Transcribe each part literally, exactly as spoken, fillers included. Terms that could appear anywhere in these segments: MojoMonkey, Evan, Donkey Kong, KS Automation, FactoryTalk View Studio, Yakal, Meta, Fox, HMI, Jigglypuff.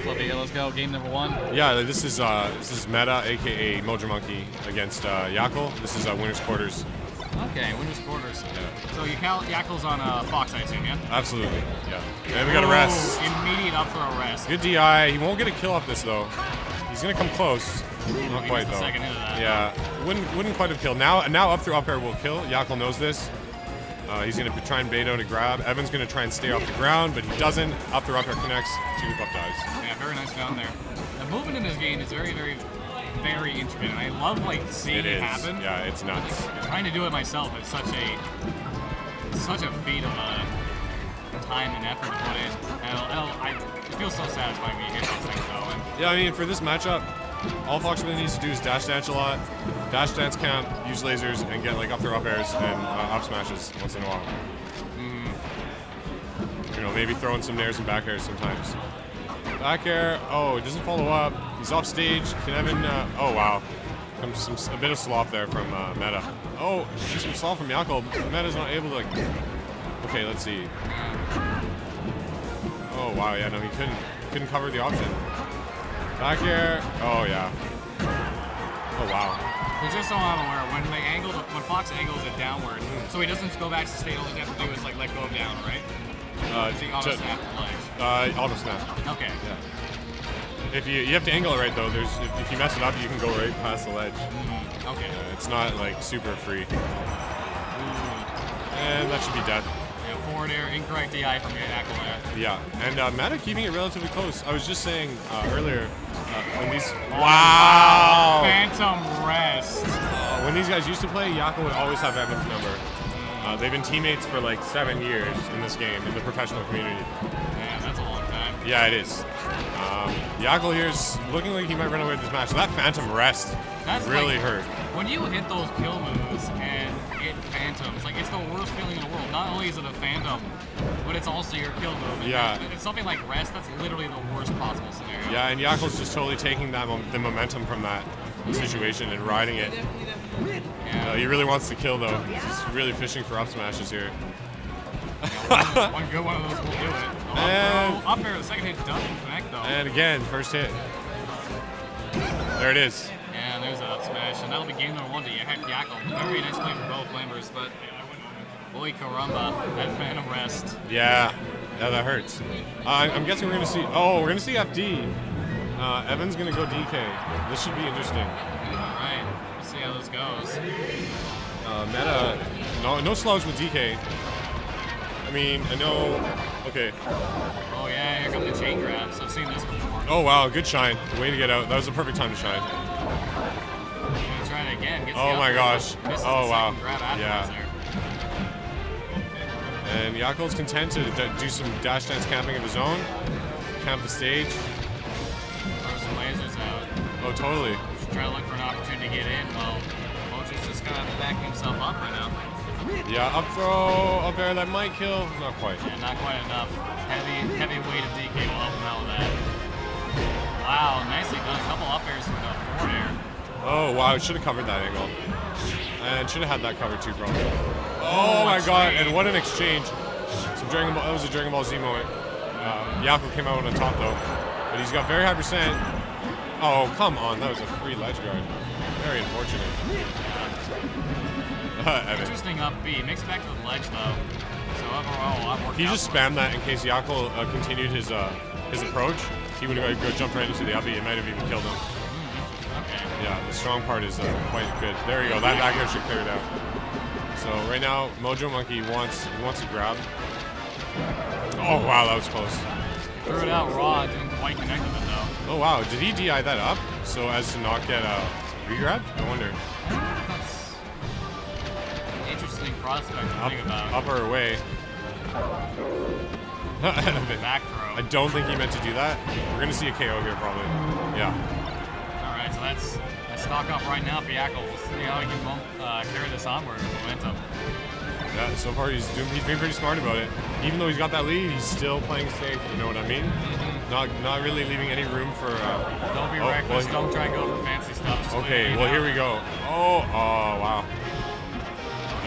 Flippy, let's go. Game number one. Yeah, this is uh, this is Meta, aka MojoMonkey, against uh, Yakal. This is uh, winners quarters. Okay, winners quarters. Yeah. So Yakal, Yakal's on uh, Fox, I assume, yeah? Absolutely. Yeah. And we got a rest. Immediate up for a rest. Good D I. He won't get a kill off this though. He's gonna come close. Not quite though. Yeah. Wouldn't wouldn't quite have killed. Now now up through up air will kill. Yakal knows this. Uh, he's going to try and Beto to grab. Evan's going to try and stay off the ground, but he doesn't. Up the rocker connects. Jigglypuff dies. Yeah, very nice down there. The movement in this game is very, very, very intricate, and I love like seeing it, it happen. Yeah, it's nuts. Like, trying to do it myself is such a, such a feat of uh, time and effort put in. And I, I, it feels so satisfying when you hit those things though. And yeah, I mean for this matchup, all Fox really needs to do is dash dance a lot, dash dance camp, use lasers, and get like up throw up airs and uh, up smashes once in a while. Mm. You know, maybe throwing some nairs and back airs sometimes. Back air, oh, it doesn't follow up. He's off stage. Can Evan? Uh, oh wow, comes some a bit of slop there from uh, Meta. Oh, some slop from Yakal. Meta's not able to. Like, okay, let's see. Oh wow, yeah, no, he couldn't couldn't cover the option. Back air. Oh yeah. Oh wow. They're just so unaware when they angle, the, when Fox angles it downward, so he doesn't go back to state. All they have to do is like let go of down, right? Uh, so auto snap the legs. Uh, auto snap. Okay. Yeah. If you you have to angle it right though. There's if, if you mess it up, you can go right past the ledge. Mm-hmm. Okay. Yeah, it's not like super free. Ooh. And that should be death. Forward air, incorrect D I from Yakal. Yeah, and uh, Meta keeping it relatively close. I was just saying uh, earlier uh, when these wow phantom rest. Uh, when these guys used to play, Yakal would always have Evan's number. Uh, they've been teammates for like seven years in this game in the professional community. Man, that's a long time. Yeah, it is. Um, Yakal here's looking like he might run away with this match. So that phantom rest that's really like, hurt. When you hit those kill moves and it phantoms, like it's the worst feeling in the world. Not only is it a phantom, but it's also your kill move. Yeah. It's something like rest. That's literally the worst possible scenario. Yeah, and Yakal's just totally taking that mom the momentum from that situation and riding it. Yeah. Uh, he really wants to kill though. He's just really fishing for up smashes here. Yeah, one good one of those will do it. And up air, the second hit doesn't connect though. And again, first hit. There it is. And there's an up smash, and that'll be game number one to Yakal. Very nice play for both members, but boy caramba, that phantom rest. Yeah, yeah, that hurts. Uh, I'm guessing we're gonna see. Oh, we're gonna see F D. Uh, Evan's gonna go D K. This should be interesting. All right, we'll see how this goes. Uh, Meta, no, no slugs with D K. I mean, I know. Okay. Oh yeah, here come the chain grabs. I've seen this before. Oh wow, good shine. Way to get out. That was the perfect time to shine. Yeah, try it again. Gets oh my gosh. Oh wow. Yeah. And Yakal's content to do some dash dance camping of his own. Camp the stage. Throw some lasers out. Oh totally. Just try to look for an opportunity to get in. Well, Mojo's just gonna have to back himself up right now. Yeah, up throw, up air, that might kill. Not quite. Yeah, not quite enough. Heavy, heavy weight of D K will help him out with that. Wow, nicely done. A couple up airs from the forward air. Oh, wow, it should have covered that angle. And should have had that covered too, probably. Oh, oh my god, and what an exchange. Some Dragon Ball, that was a Dragon Ball Z moment. Uh, Yakal came out on the top, though. But he's got very high percent. Oh, come on, that was a free ledge guard. Very unfortunate. Uh, Interesting up B. Makes it back to the ledge though. So overall, I've worked. He just spammed that in case Yakal uh, continued his uh, his approach. He would have go jumped right into the up B. It might have even killed him. Mm, okay. Yeah, the strong part is uh, quite good. There you go. That back air should clear it out. So right now, MojoMonkey wants wants a grab. Oh wow, that was close. Threw it out raw. Didn't quite connect with it though. Oh wow, did he D I that up so as to not get uh, re-grabbed? I wonder. Prospect to up, think about. Up or away. Back throw. I don't think he meant to do that. We're gonna see a K O here probably. Yeah. Alright, so that's a stock up right now for Yakal. We'll see how he can uh, carry this onward with momentum. Yeah, so far he's doing he's been pretty smart about it. Even though he's got that lead, he's still playing safe, you know what I mean? Mm-hmm. Not not really leaving any room for uh, don't be oh, reckless, well, don't try and go for fancy stuff. Just okay, well out. Here we go. Oh oh wow.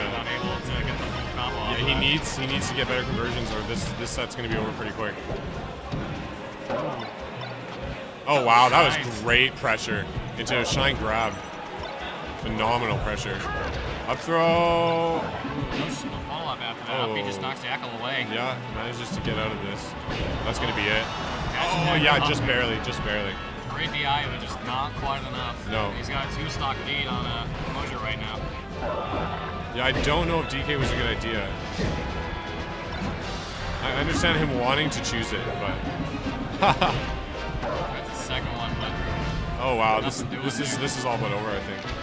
Not able to get the full combo off. Yeah, he needs he needs to get better conversions, or this this set's gonna be over pretty quick. Oh, wow. That was great pressure into a shine grab. Phenomenal pressure. Up throw. No follow-up after that. Oh. He just knocks Yakal away. Yeah, manages to get out of this. That's going to be it. Oh, yeah, just barely, just barely. Great D I, but just not quite enough. No. He's got a two-stock lead on uh, Mojo right now. Yeah, I don't know if D K was a good idea. I understand him wanting to choose it, but... That's the second one, but... Oh, wow, this, this, is, this is all but over, I think.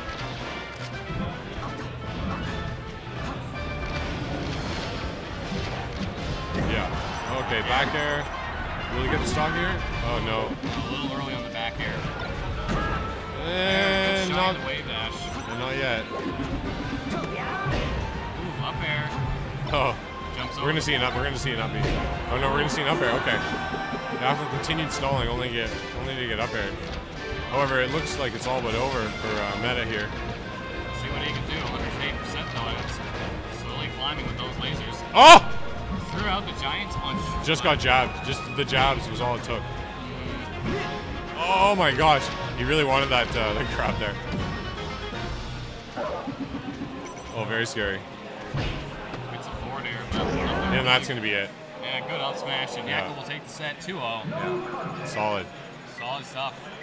Yeah. Okay, back air. Will he get the stock here? Oh, no. A little early on the back air. And not, the wave dash. Not yet. Ooh, up air. Oh. Jumps we're going to see an up. We're going to see an up beat. Oh, no, we're going to see an up air. Okay. After continued stalling, only, get, only to get up air. However, it looks like it's all but over for uh, Meta here. Let's see what he can do. one hundred eight percent though. It's slowly climbing with those lasers. Oh! Threw out the Giants punch. Just got jabbed. Just the jabs was all it took. Oh my gosh. He really wanted that, uh, that crap there. Oh, very scary. It's a forward air. And that's going to be it. Yeah, good out smash. And Yakal yeah. will take the set two oh. Yeah. Solid. Solid stuff.